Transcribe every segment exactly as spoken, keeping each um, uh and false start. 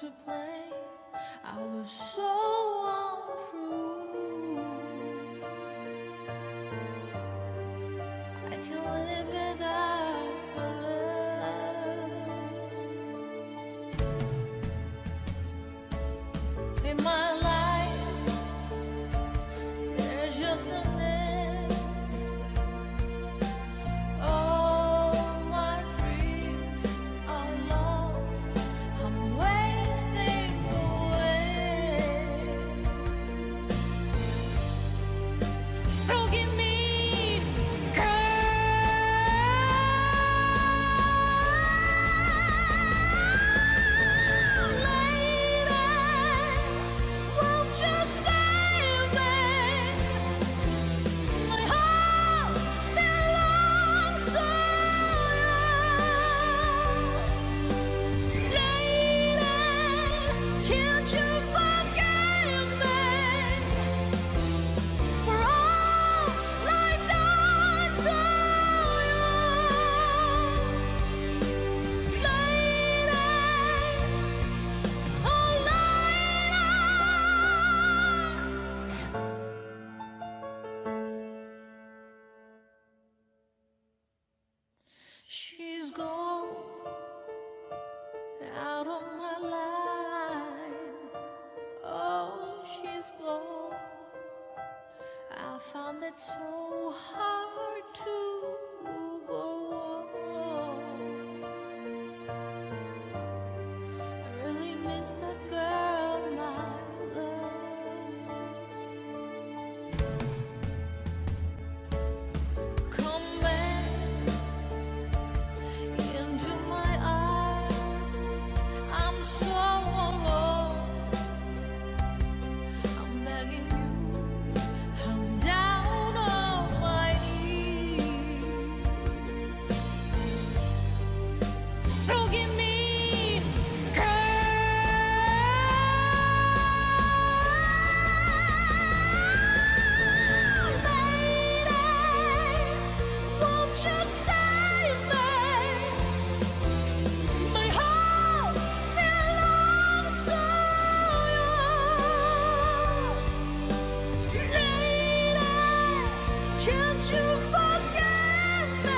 to blame. I was so untrue. I can't live without your love. In my life, there's just an empty space. Oh, forgive me. She's gone out of my life. Oh, she's gone. I found it so hard to go on. I really miss that girl, my love. Come back can't you forget me?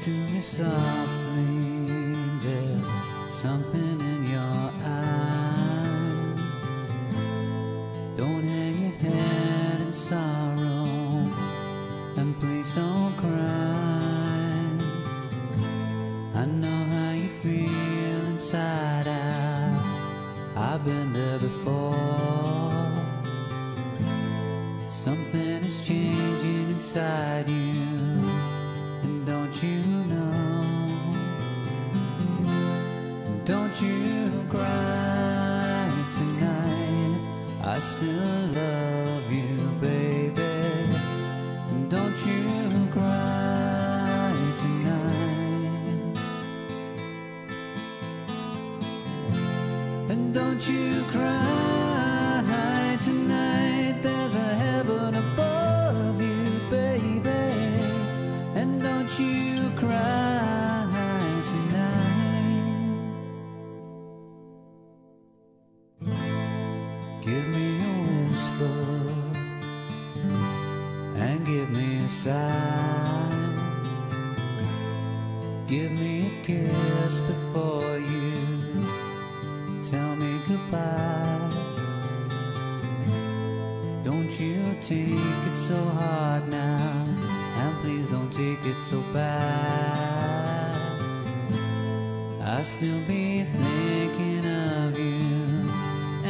to me softly. There's something in your eyes. Don't hang your head in sorrow, and please don't cry. I know how you feel inside out. I've been there before. Something is changing inside you. Don't you know? Don't you cry tonight. I still love you, baby. Don't you cry tonight. And don't you cry tonight. There's a heaven above you, baby. And don't you cry tonight. Give me a whisper and give me a sigh. Give me a kiss before you tell me goodbye. Don't you take it so hard now, and please don't take it so bad. I'll still be thinking of you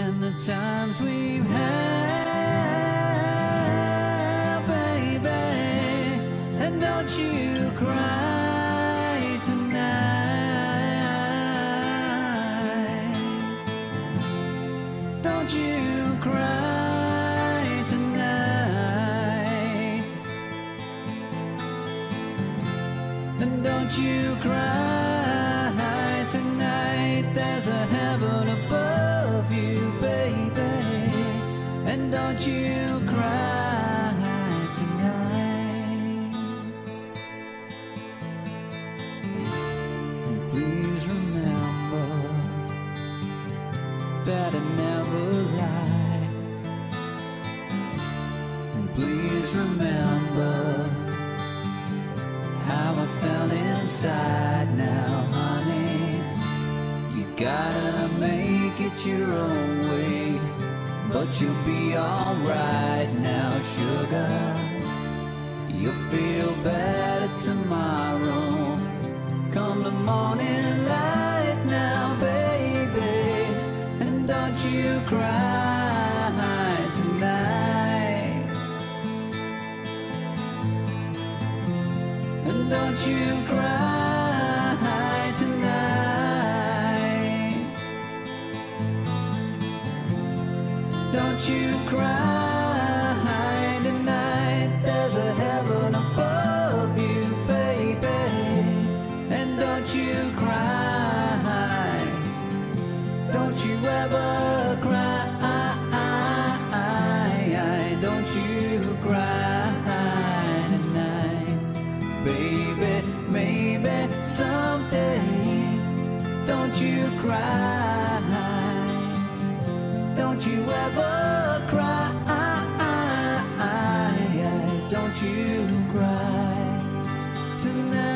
and the times we've had, baby. And don't you cry tonight. Don't you cry. And don't you cry tonight. There's a heaven above you, baby. And don't you cry tonight. And please remember that I never lied. And please remember how I fell inside. Now, honey, you've gotta make it your own way, but you'll be alright now, sugar. You'll feel better tomorrow. Come the morning light now, baby. And don't you cry tonight. And don't you cry tonight. Don't you cry tonight. There's a heaven above you, baby. And don't you cry. Don't you ever cry. Don't you cry. Baby, maybe someday, don't you cry. Don't you ever cry. Don't you cry tonight.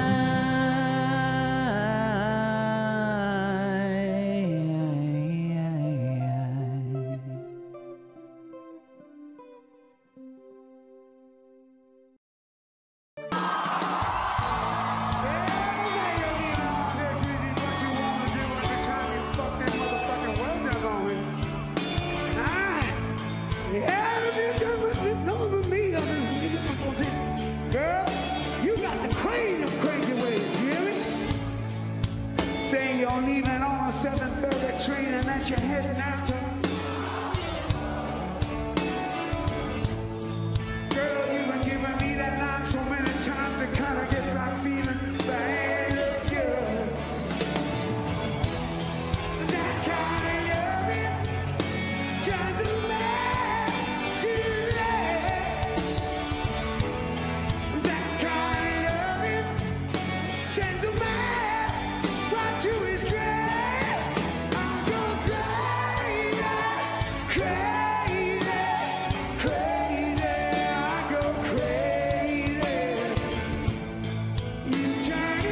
seven thirty train, and that you're heading out to. Girl, you've been giving me that knock so many times, it kind of gets my feeling bad. It's good. That kind of love it doesn't matter. That kind of love it sends a man right to his grave. Crazy, I go crazy. You turn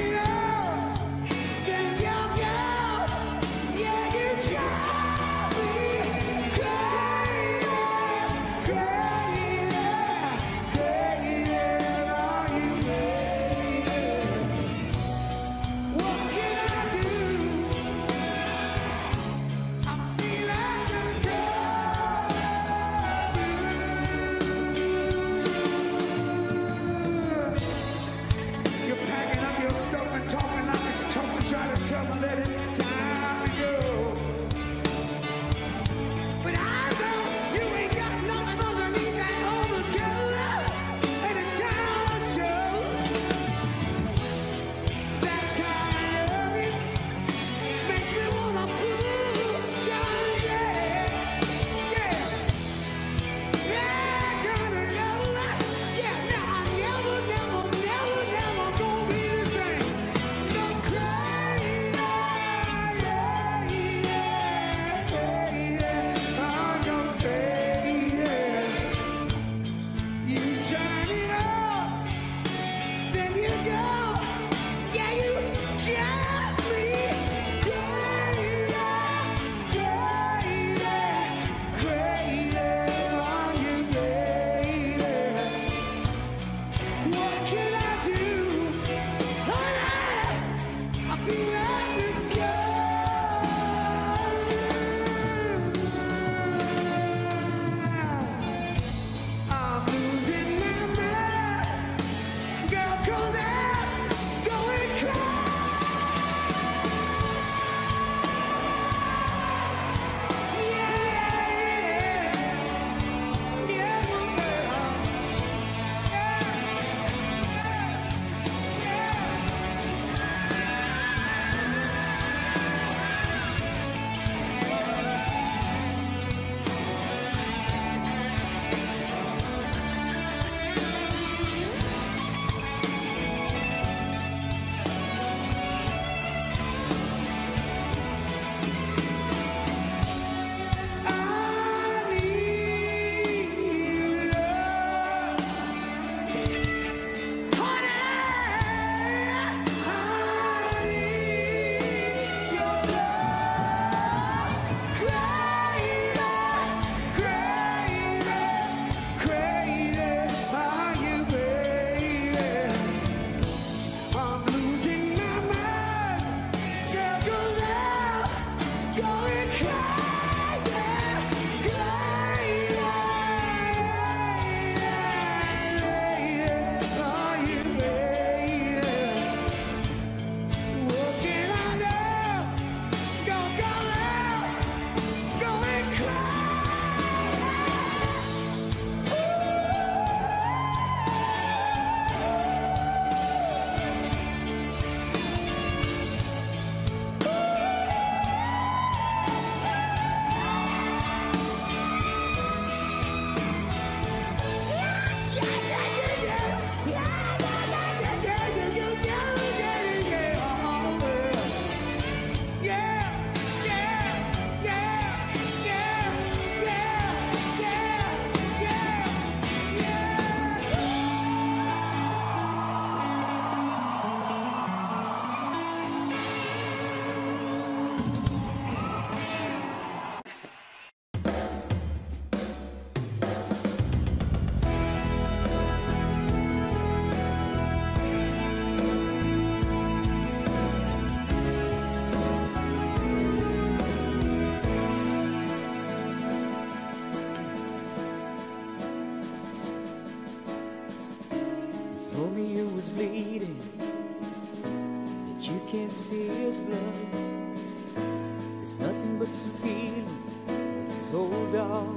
his old dog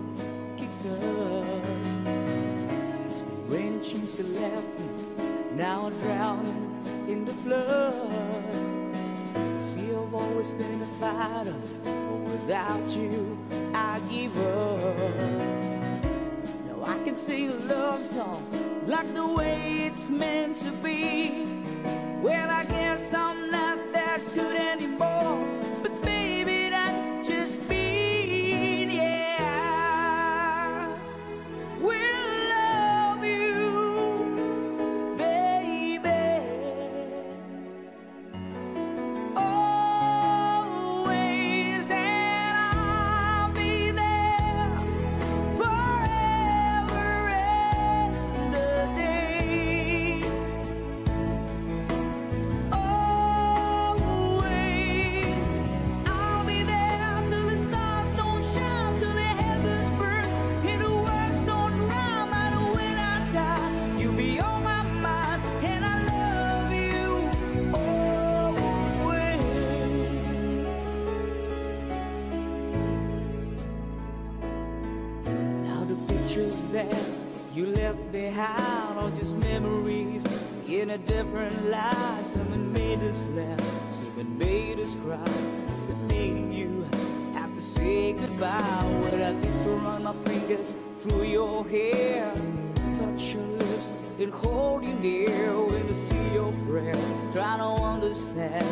kicked her. It's been raining since she left me, now I'm drowning in the flood. See, I've always been a fighter, but without you, I give up. Now I can sing a love song like the way it's meant to be. Well, I guess I'm not that good anymore, but baby, that just means, yeah, I will love you, baby, always, and I'll be there forever and a day. That you left behind, all just memories in a different life. Someone made us laugh, someone made us cry, but made you have to say goodbye. What I did to run my fingers through your hair, touch your lips and hold you near. When I see your prayers, trying to understand,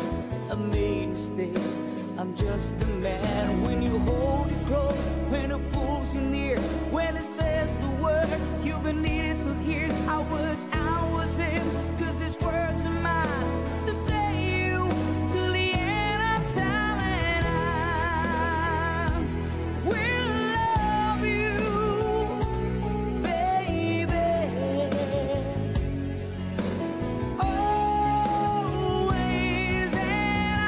I made mistakes, I'm just a man. When you hold it close, when it pulls you near, when it says the word you've been needing, so here I was, I was in, cause these words are mine to say you till the end of time. And I will love you, baby, always, and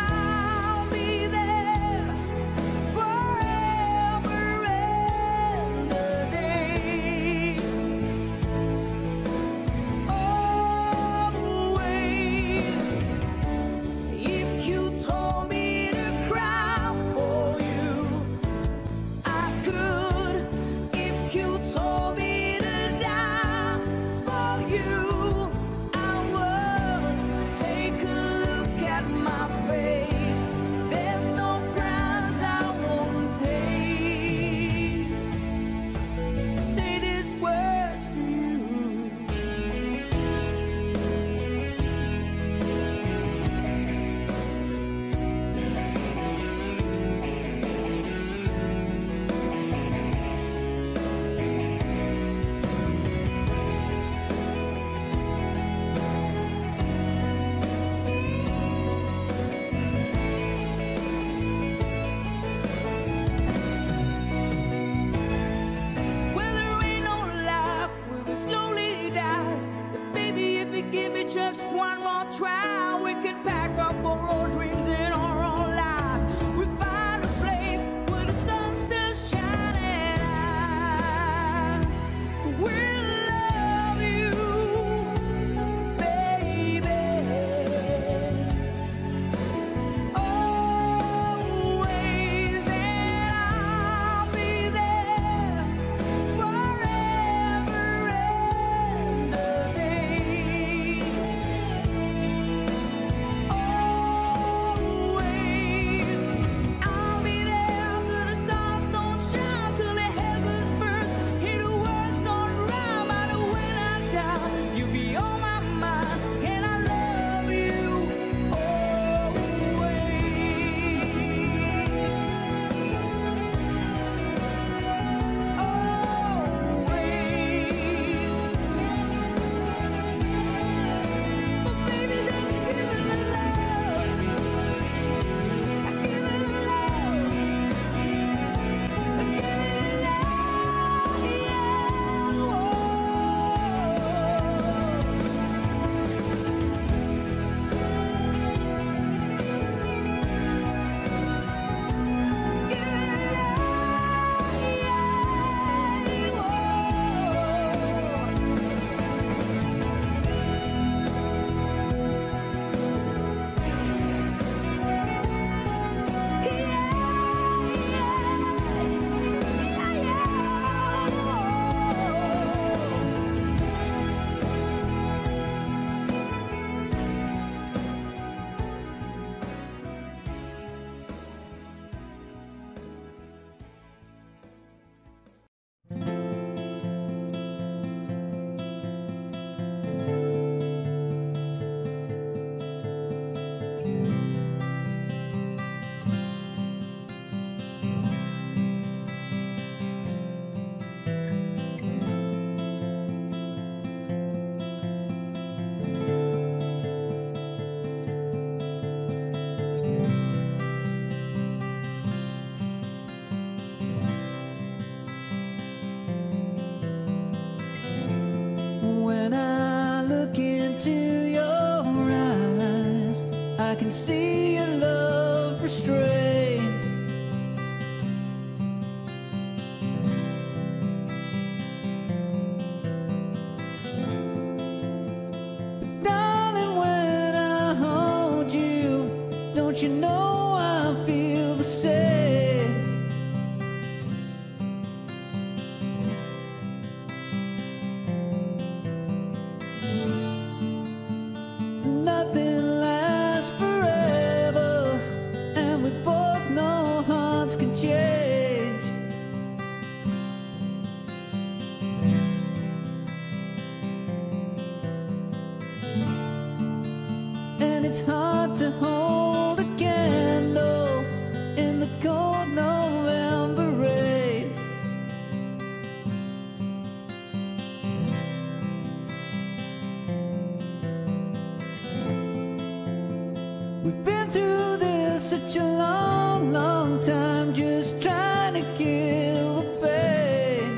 I'll be there forever. I can see your love restrained. But darling, when I hold you, don't you know I feel the same? Nothing lasts forever, and we both know hearts can change. And it's hard to hold a candle in the cold November rain. We've been through this such a long, long time, just trying to kill the pain.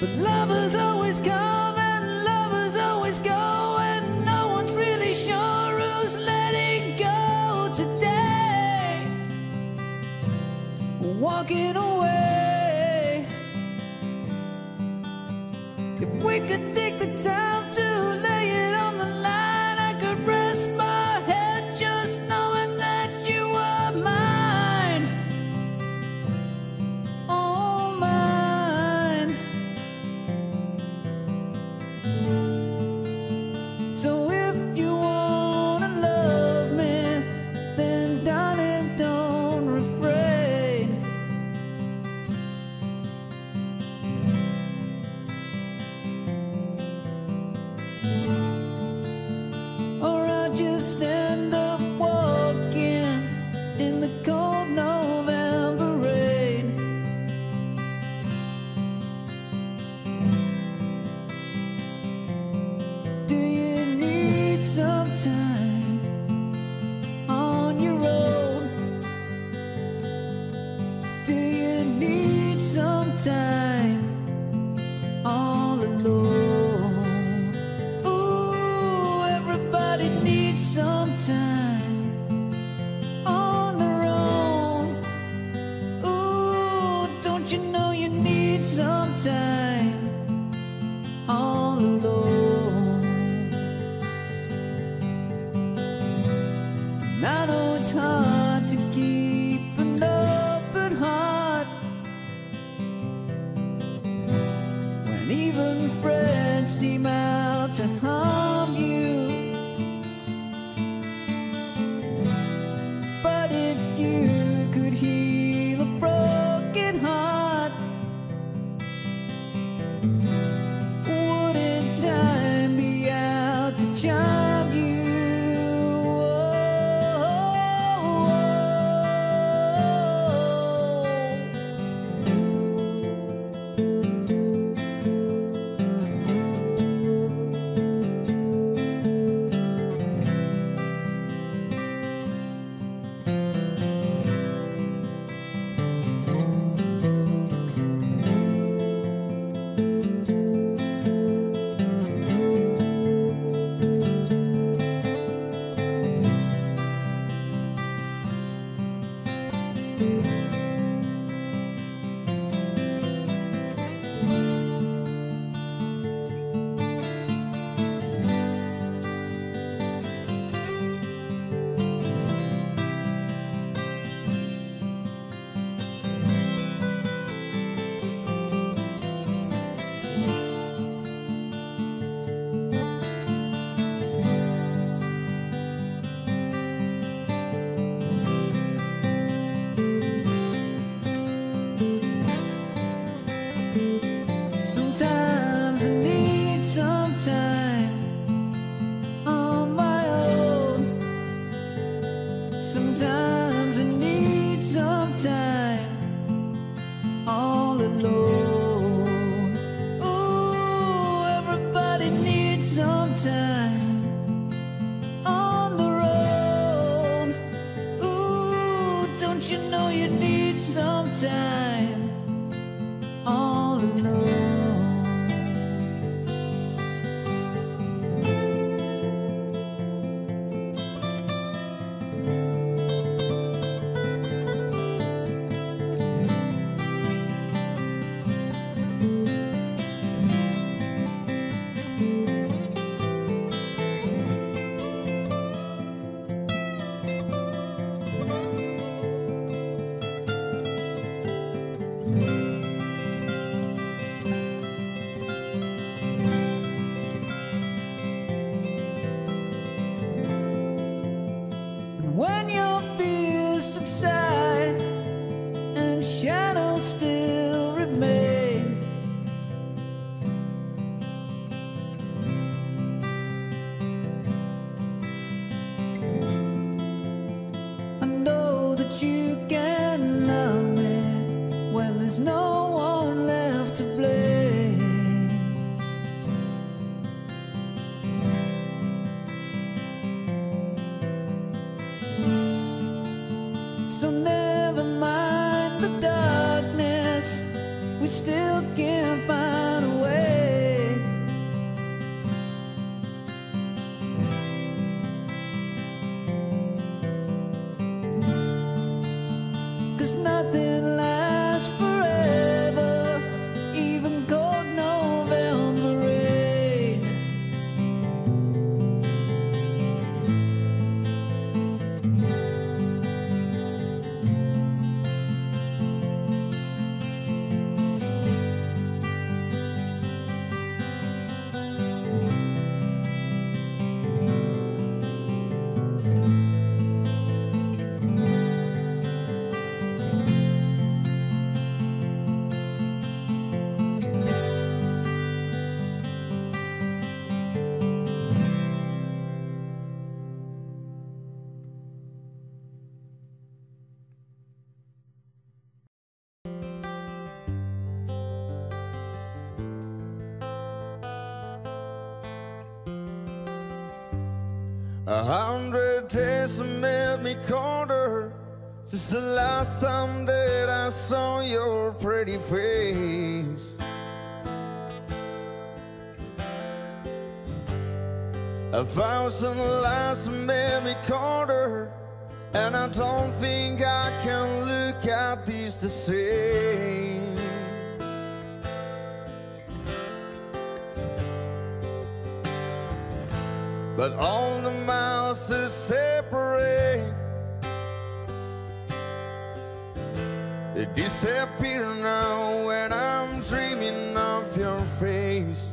But lovers always come and lovers always go, and no one's really sure who's letting go today. Walking away. If we could take the time to lay it on the line, I could rest my head just knowing that you were mine. Oh, mine. So if you wanna love me, then darling, don't refrain. Just end up walking in the cold November rain. Do you need some time on your own? Do you need some time all alone? Sometime on their own. Ooh, don't you know you need some time all alone? And I know it's hard to keep an open heart when even friends seem out to harm you. You know you need some time all alone. A hundred days have made me colder since the last time that I saw your pretty face. A thousand lies have made me colder, and I don't think I can look at these the same. But all the miles that separate, they disappear now when I'm dreaming of your face.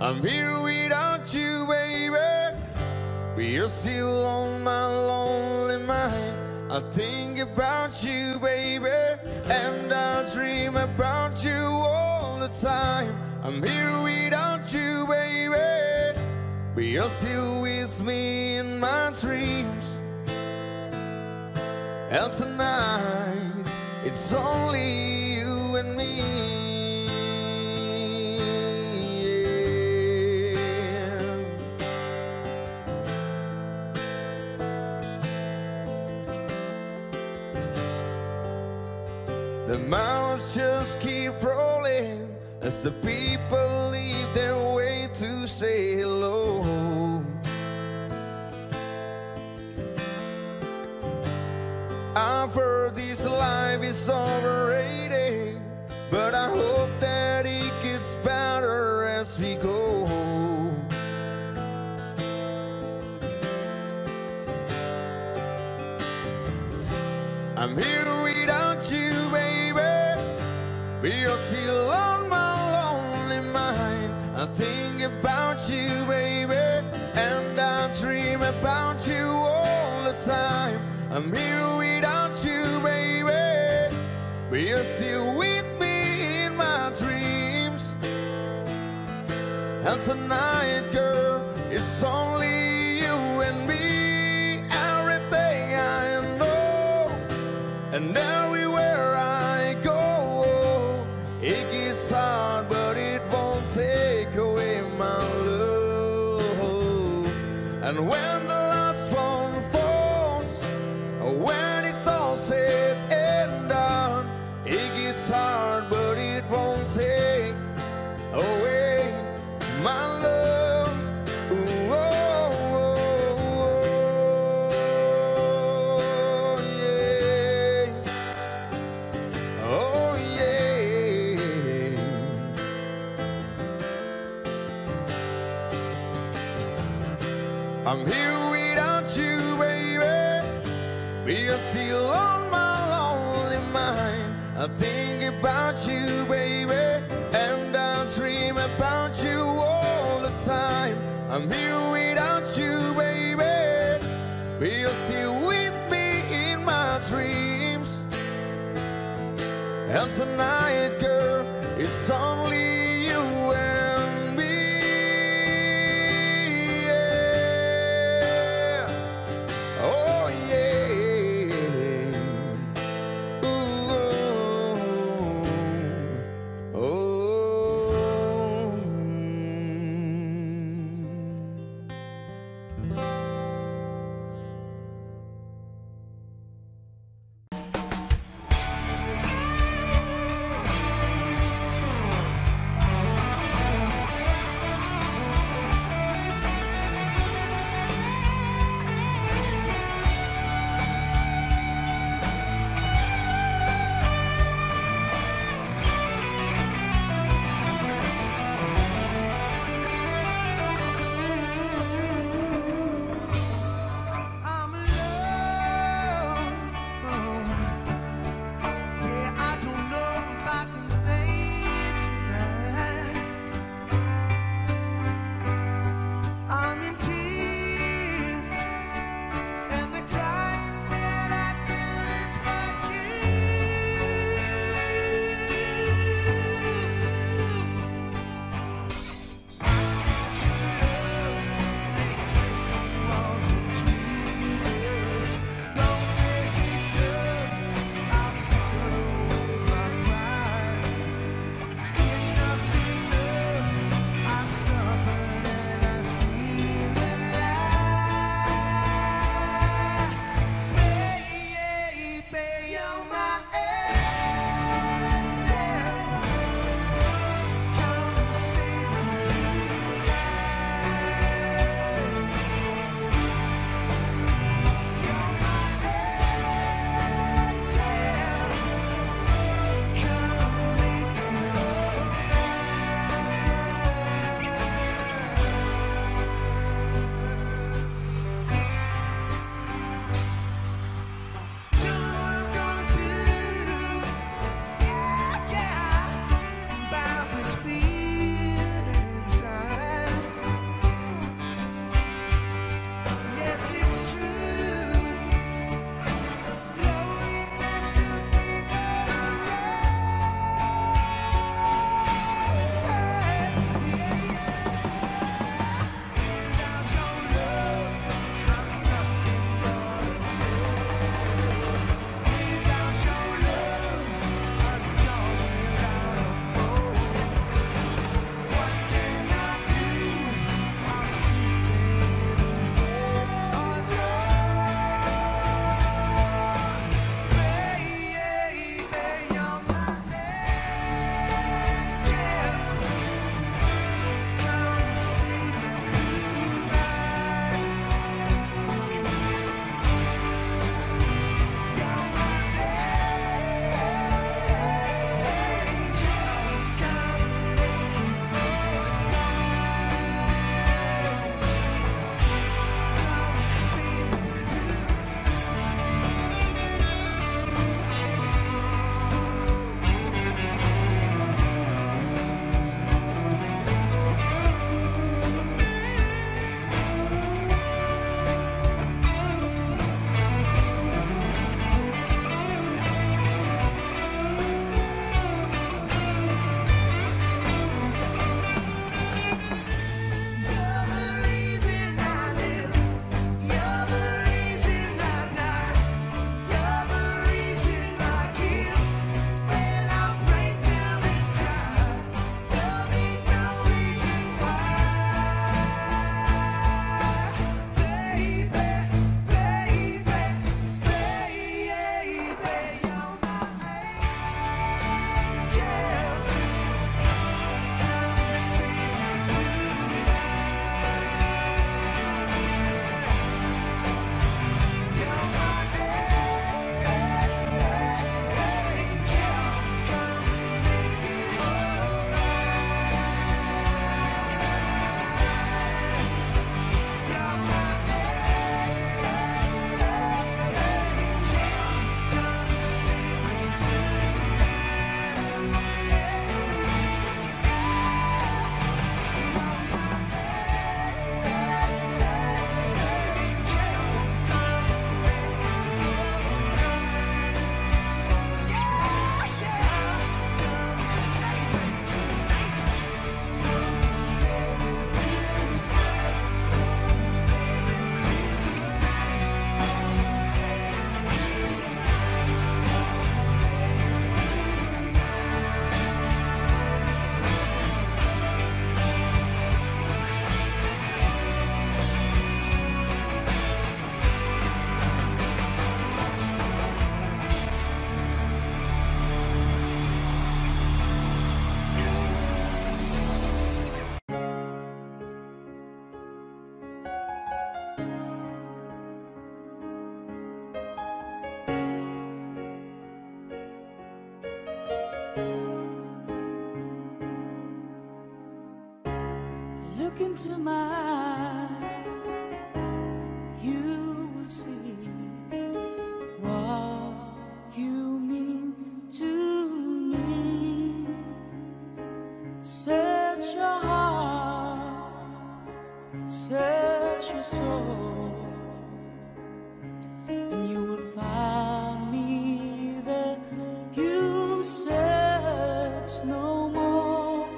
I'm here without you, baby, but you're still on my lonely mind. I think about you, baby, and I dream about you all the time. I'm here without you, baby, but you're still with me in my dreams. And tonight, it's only you and me. The miles just keep rolling as the people leave their way to say hello. I've heard this life is overrated, but I hope that it gets better as we go. I'm here without you, but you're still on my lonely mind. I think about you, baby, and I dream about you all the time. I'm here without you, baby, but you're still with me in my dreams. And tonight, girl, it's only you and me. Everything I know and everywhere I go, it gets hard, but it won't take away my love. And when the last one falls, when it's all said and done, it gets hard, but it won't take away my love. Ooh, oh, oh, yeah. Oh, yeah. I'm here without you, baby, but you're still on my lonely mind. I think about you, baby, and I dream about you all the time. I'm here without you, baby, but you're still with me in my dreams. And tonight, girl, it's only you and look into my eyes, you will see what you mean to me. Search your heart, search your soul, and you will find me there. You search no more.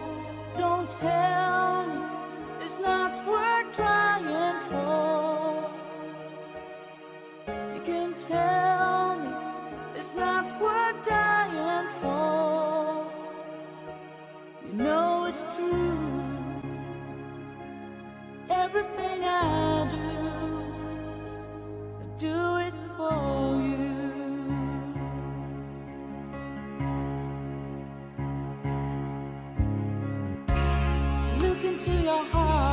Don't tell. It's not worth trying for. You can tell me it's not worth dying for. You know it's true. Everything I do, I do it for you. Look into your heart.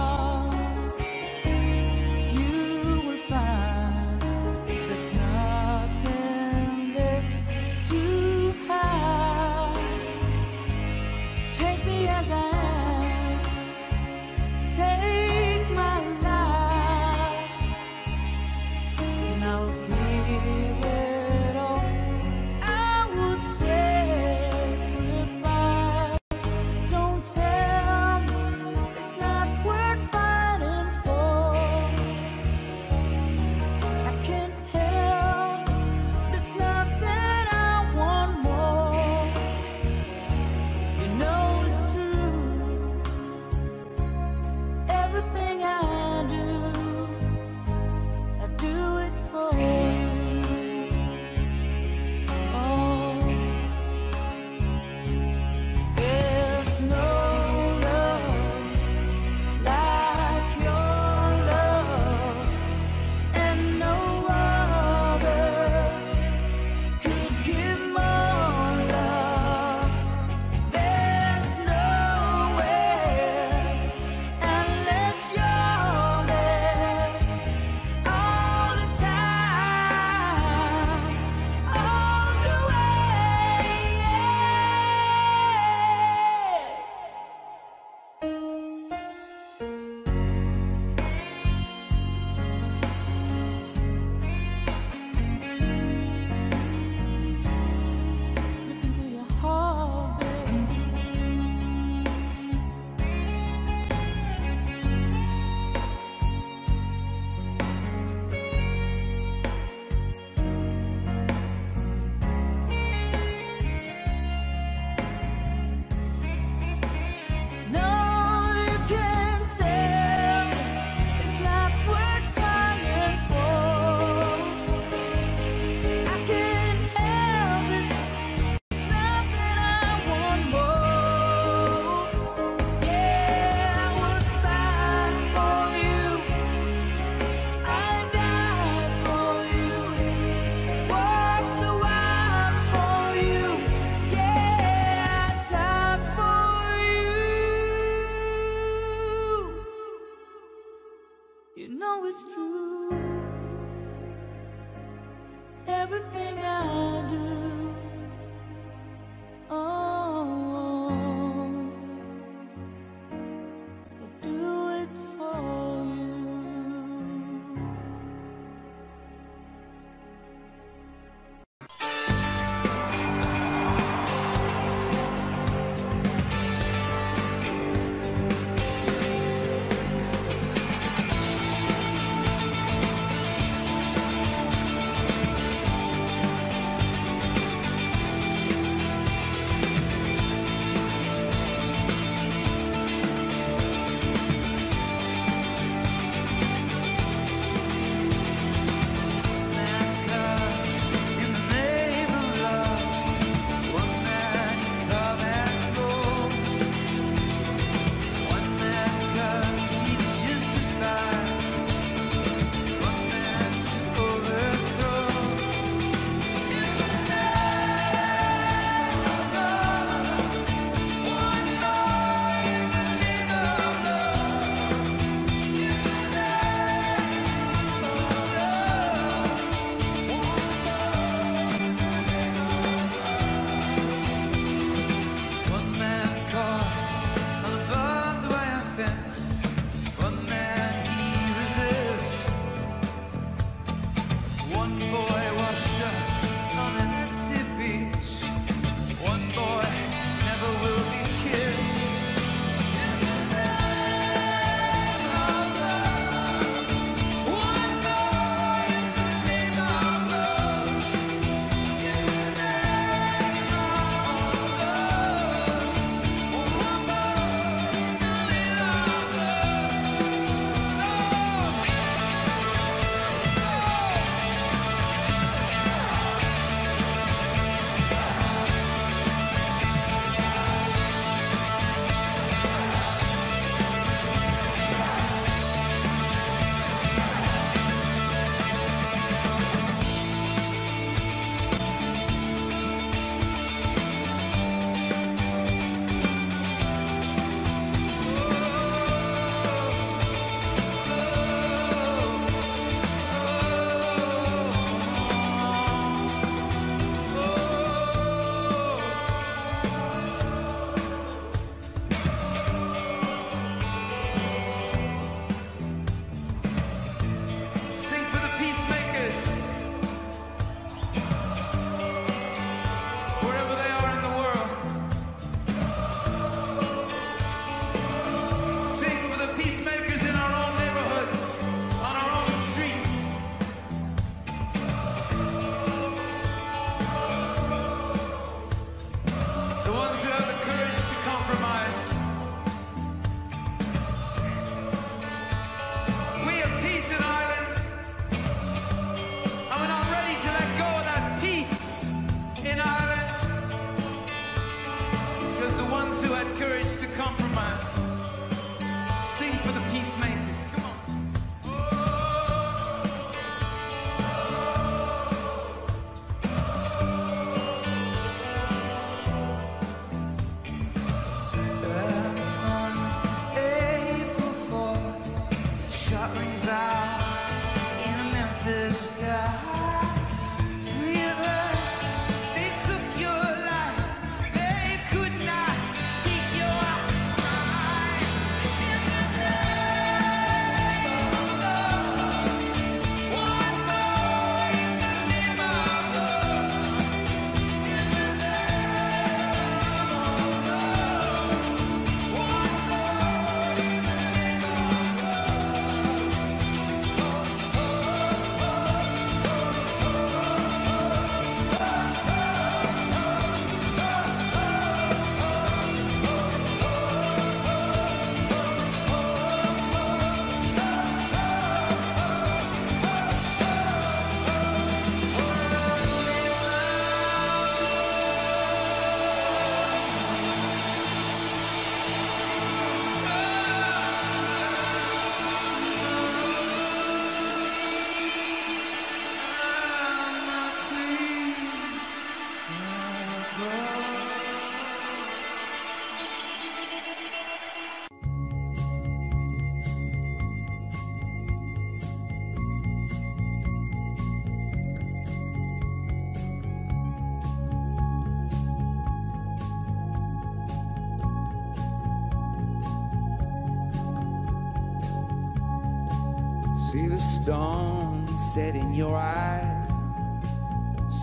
See the stone set in your eyes,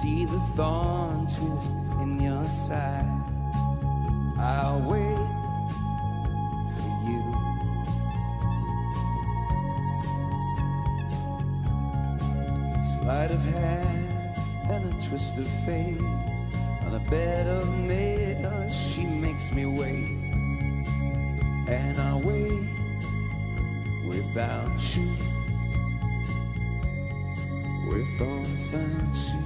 see the thorn twist in your side. I'll wait for you. Sleight of hand and a twist of fate, on a bed of nails she makes me wait. And I'll wait without you, with all that you,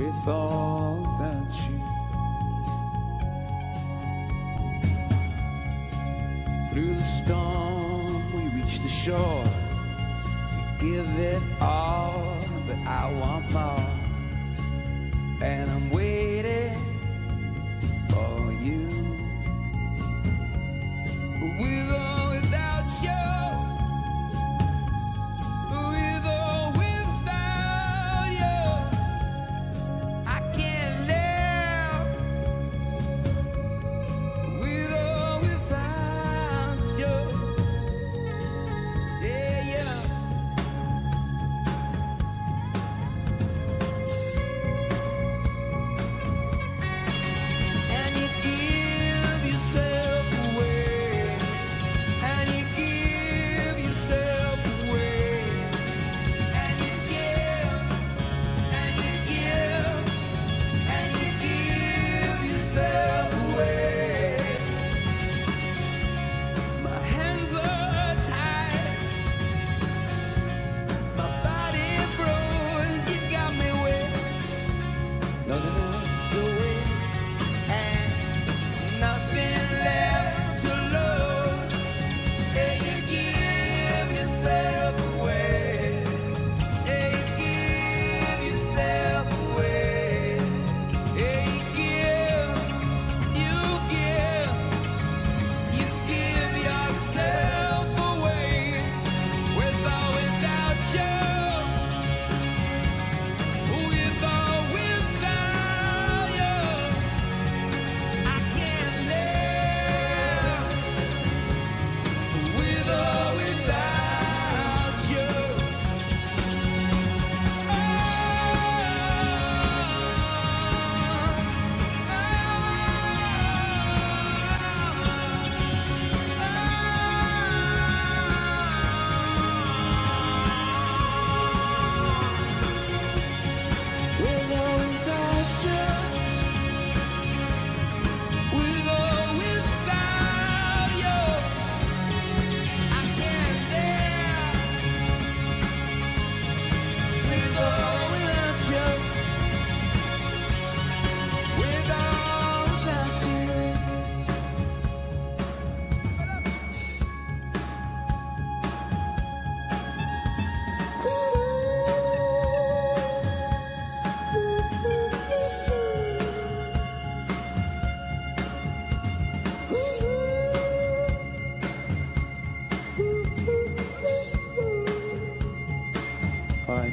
with all that you. Through the storm we reach the shore, we give it all, but I want more. And I'm waiting for you. With all without you,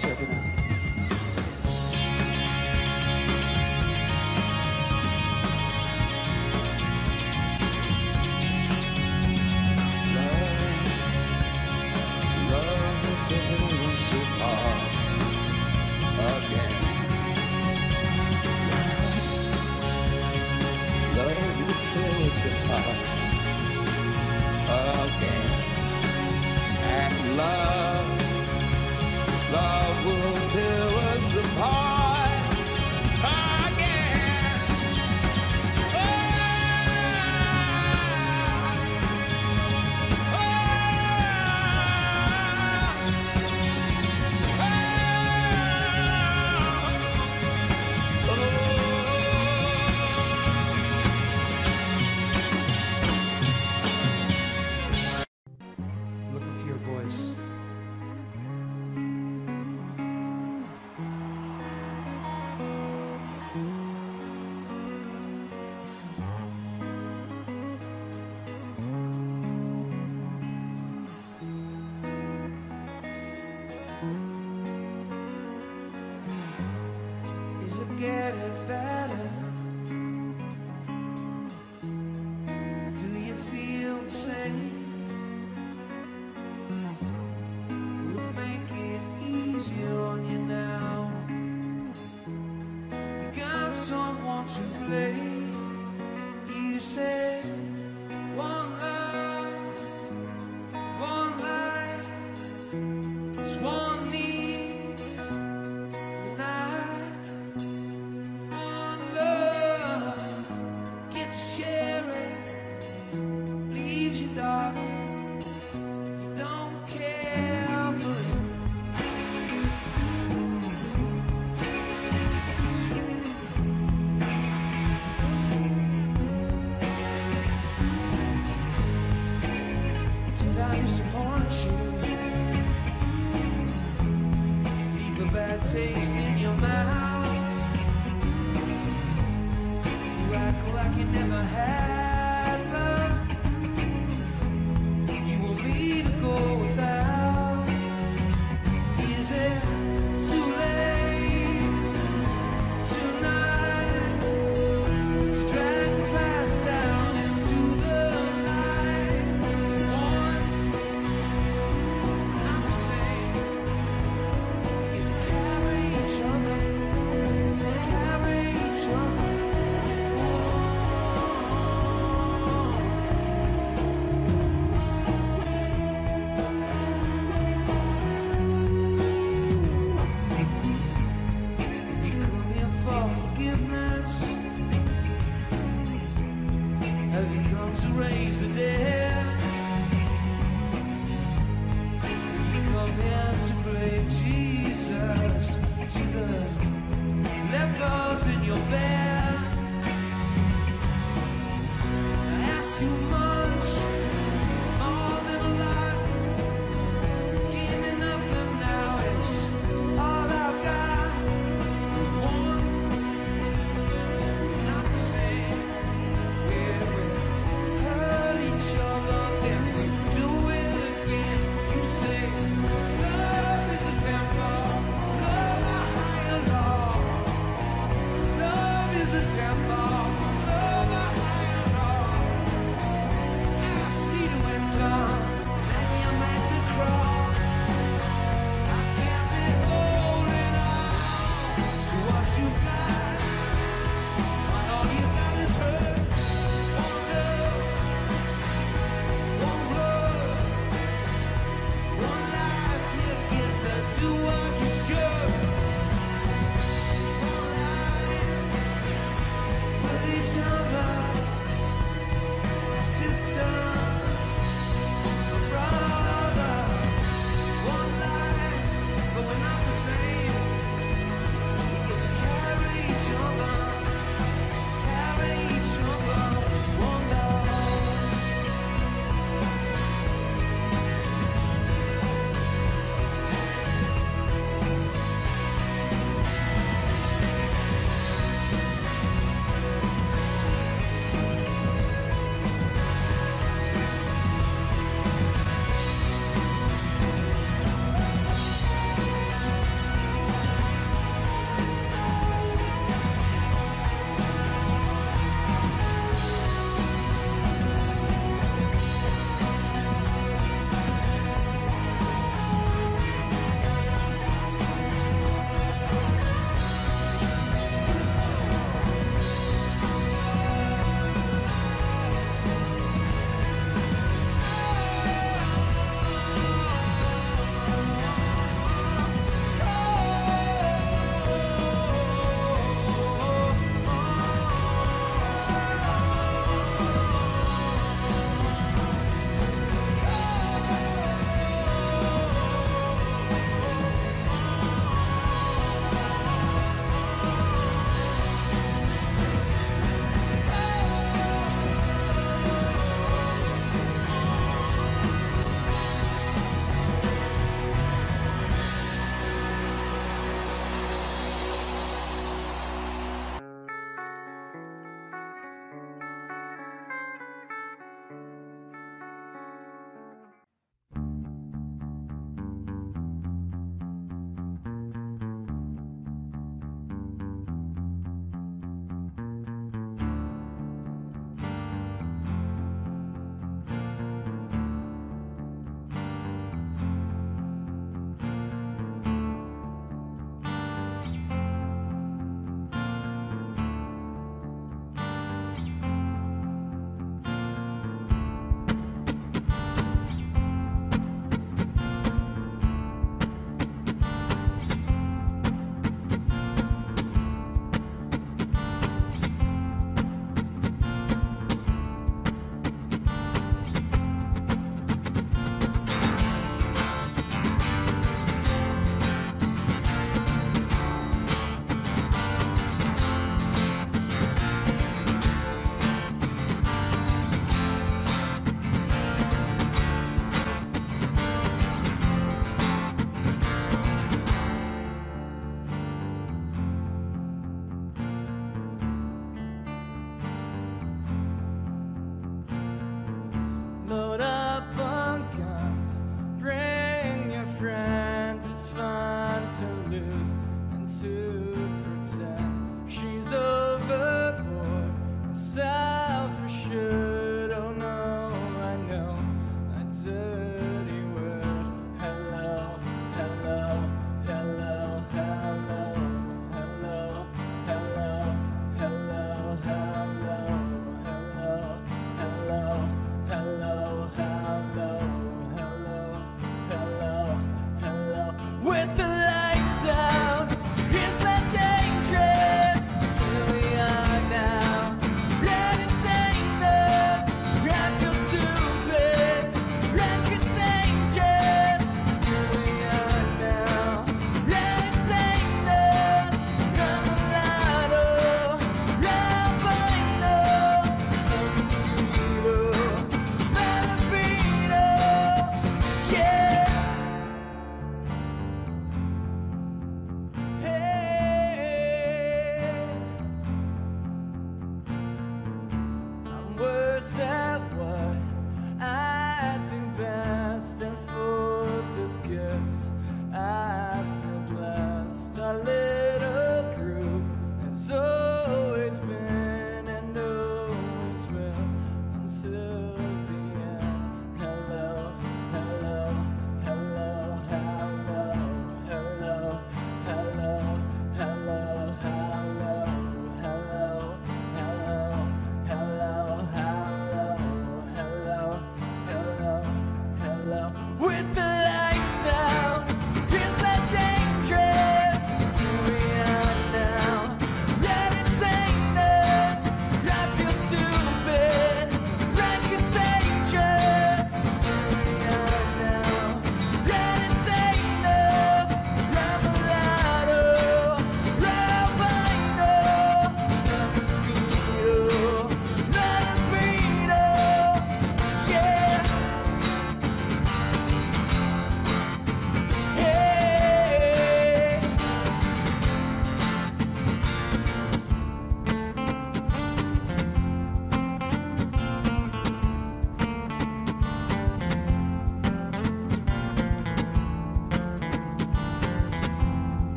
Check it out.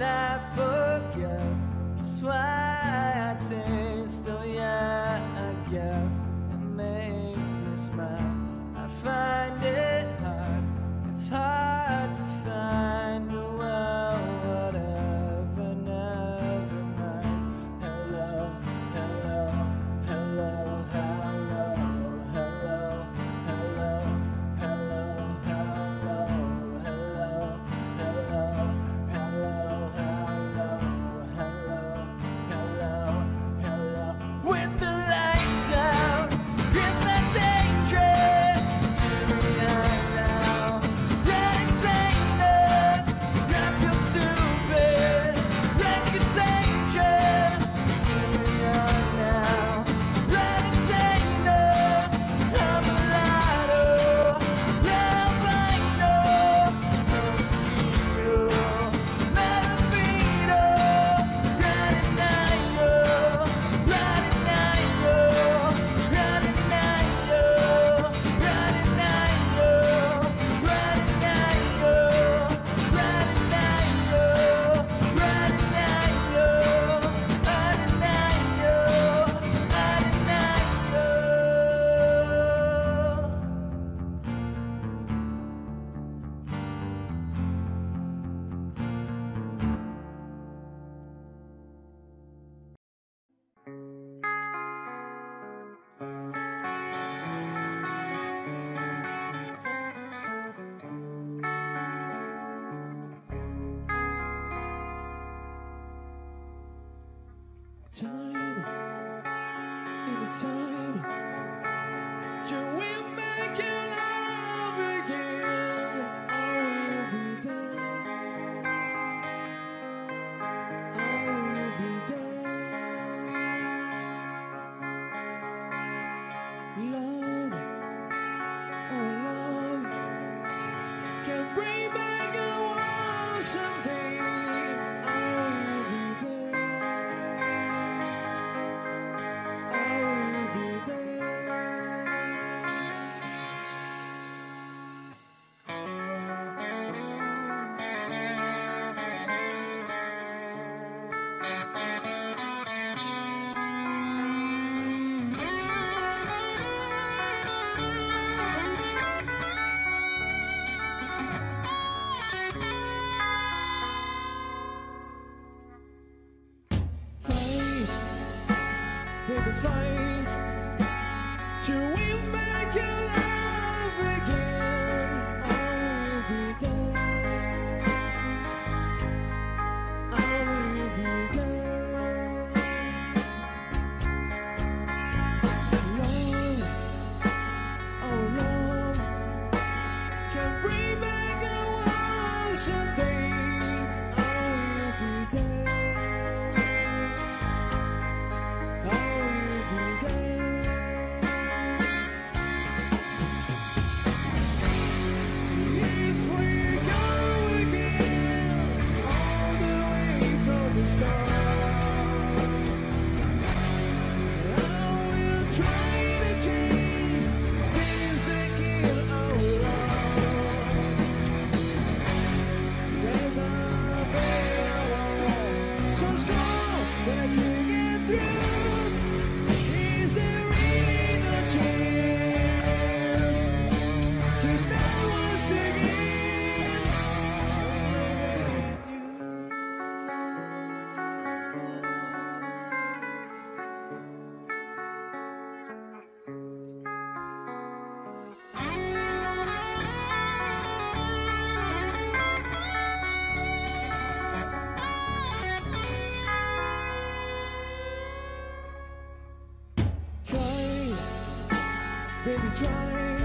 and I forget just why I taste. Oh yeah, I guess it makes me smile. I find it hard, it's hard to find a well, whatever, never mind. Hello, hello, hello, hello, hello, hello, hello, hello, hello, hello, hello, hello, hello, hello. With the lights out, it's not dangerous. Baby, try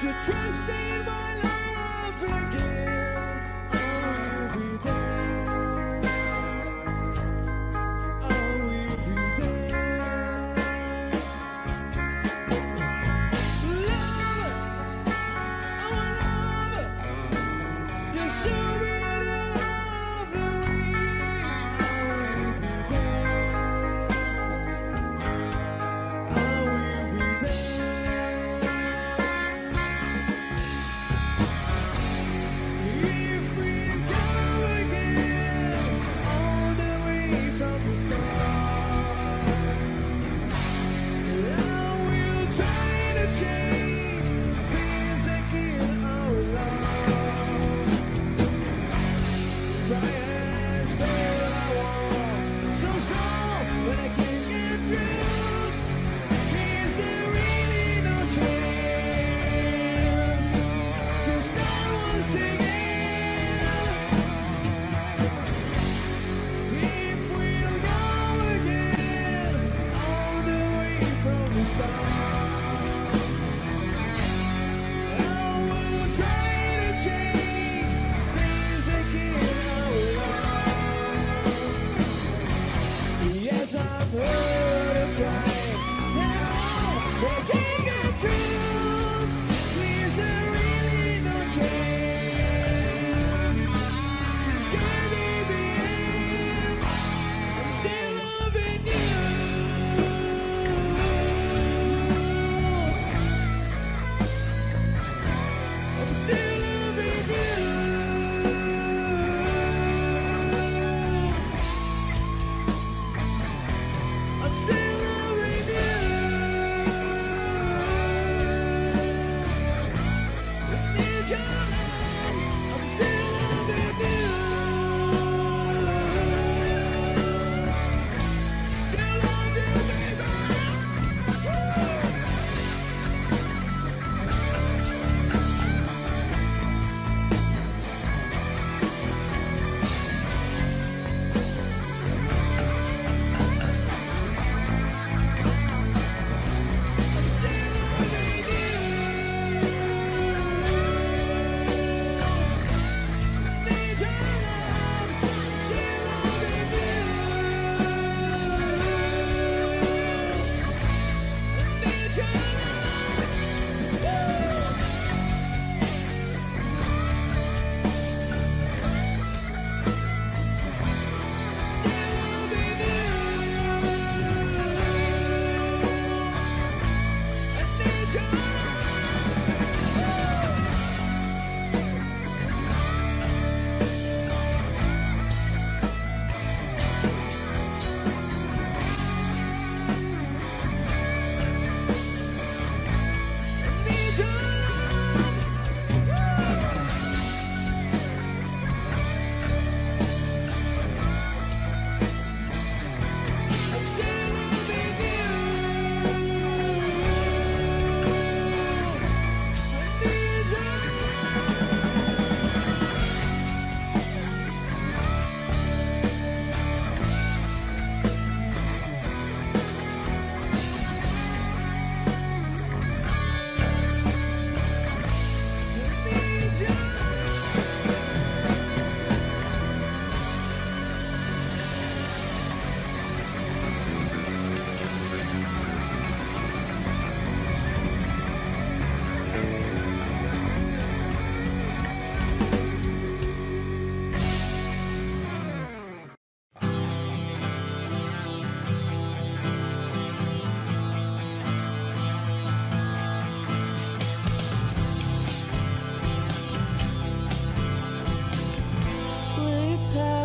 to trust in my love again. I will be there, I will be there. Love, oh love, you're so real and lovely. I will be there, I will be there. We'll be right back.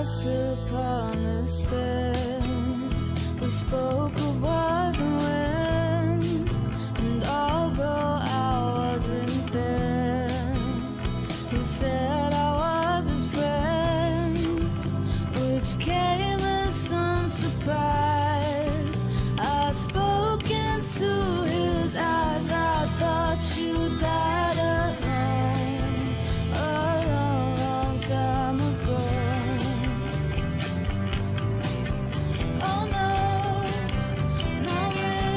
lost upon the stairs. We spoke of was and when, and although I wasn't there, he said I was his friend, which came as some surprise. I spoke into his eyes. I thought you died alone, a long, long time ago. Oh no, no way.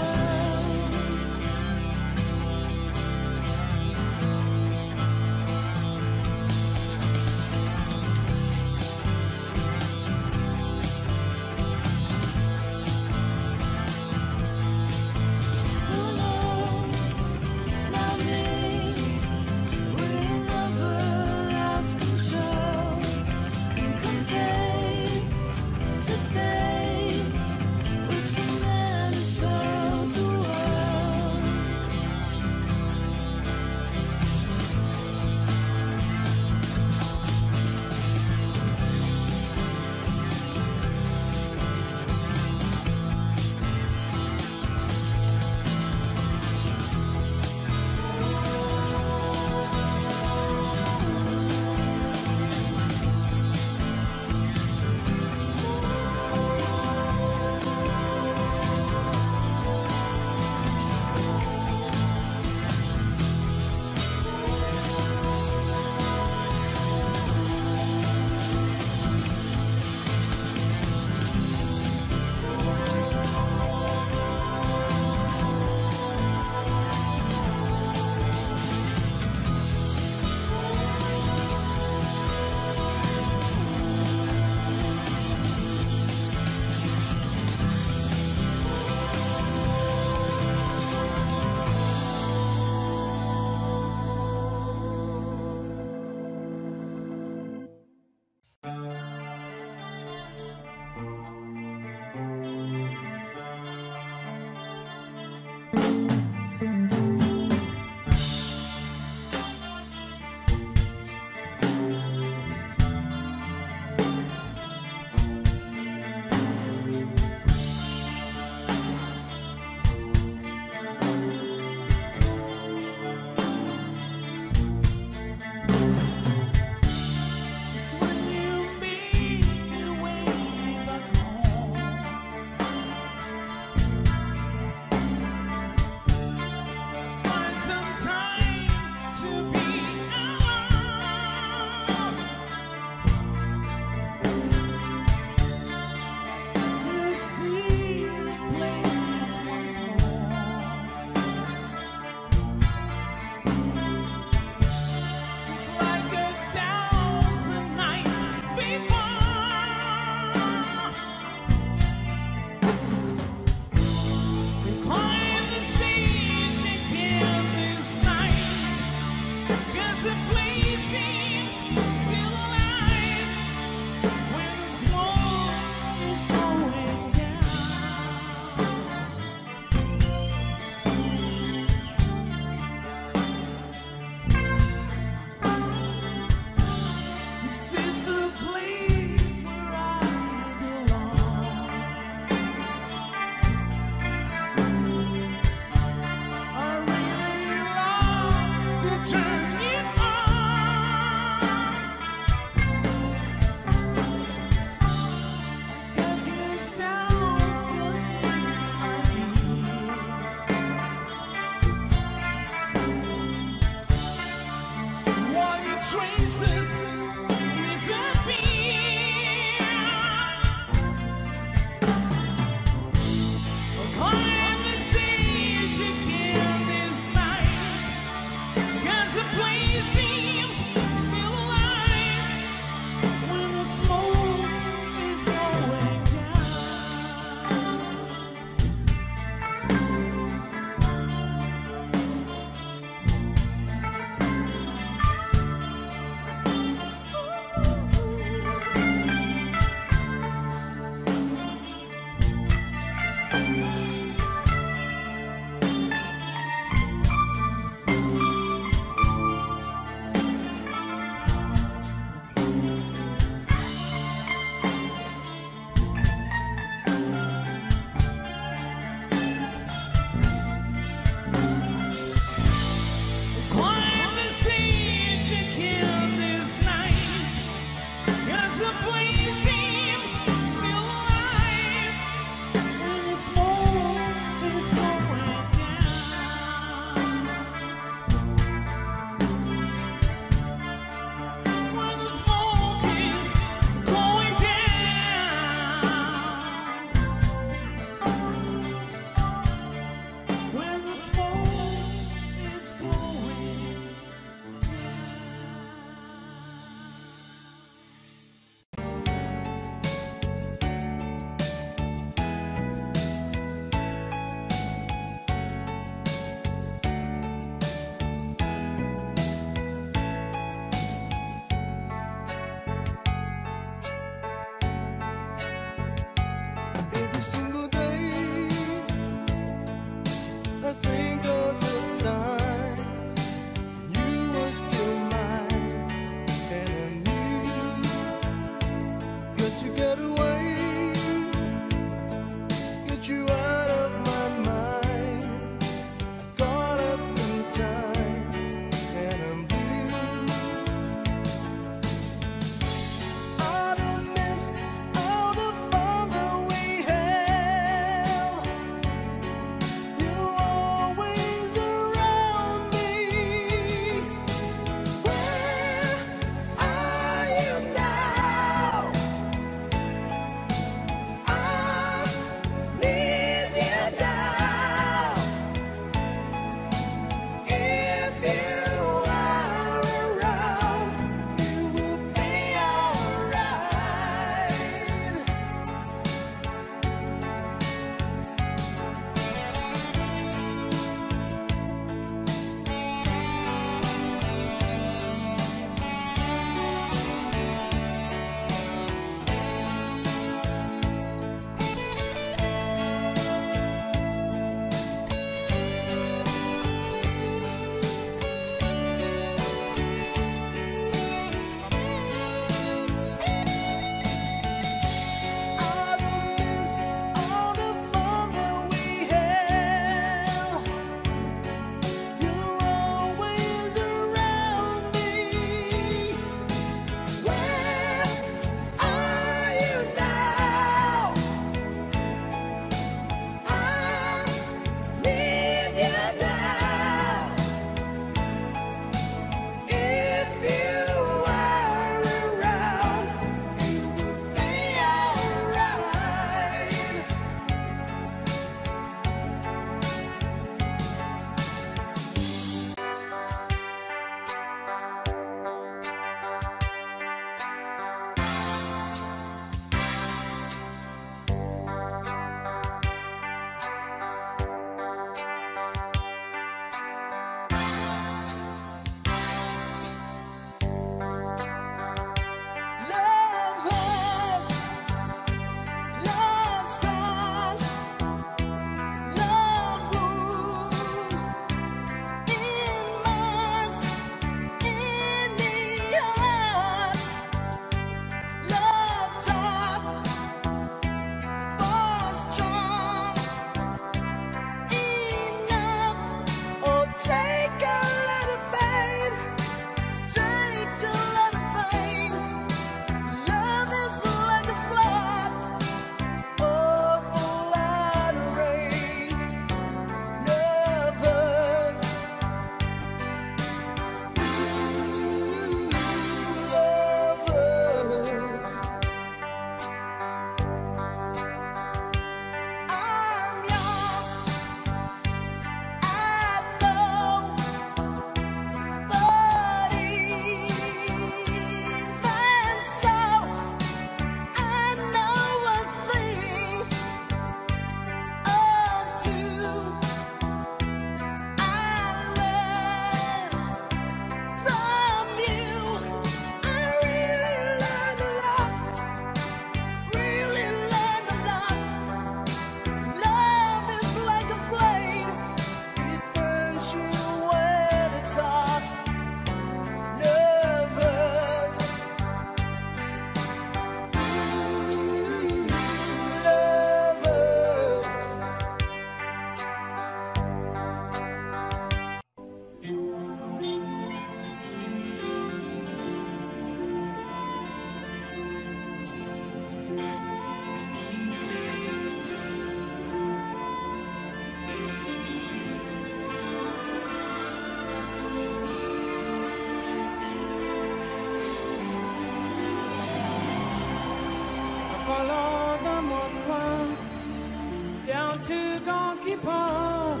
down to Donkey Park,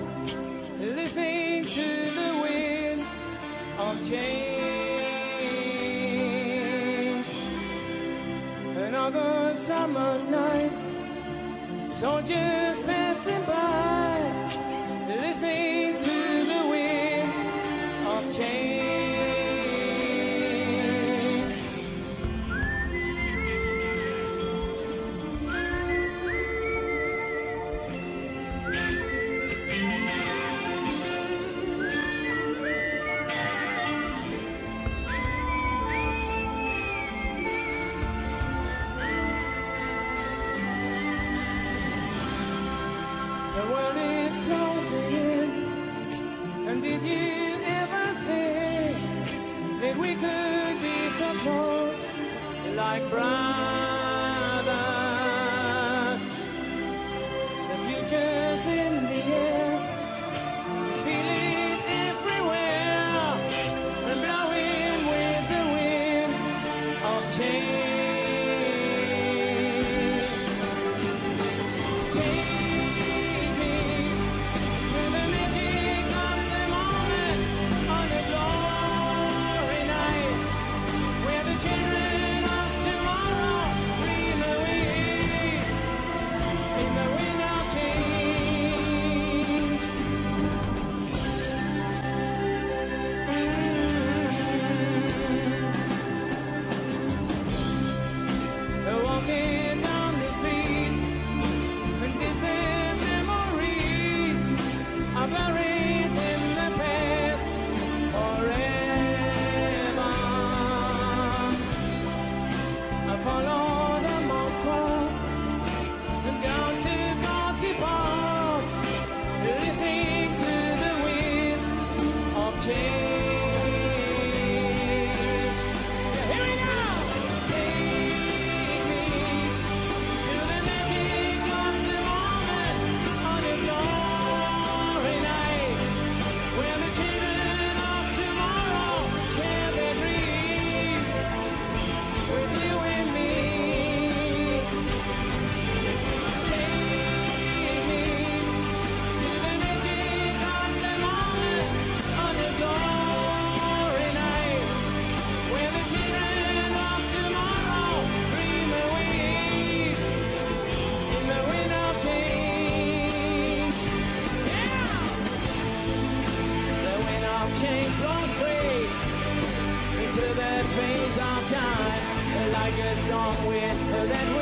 listening to the wind of change. Another summer night, soldiers passing by, listening to the wind of change. And did you ever think that we could be so close, like brothers? The future's in the air, feel it everywhere, and blowing with the wind of change. That phase of time, like a song with that.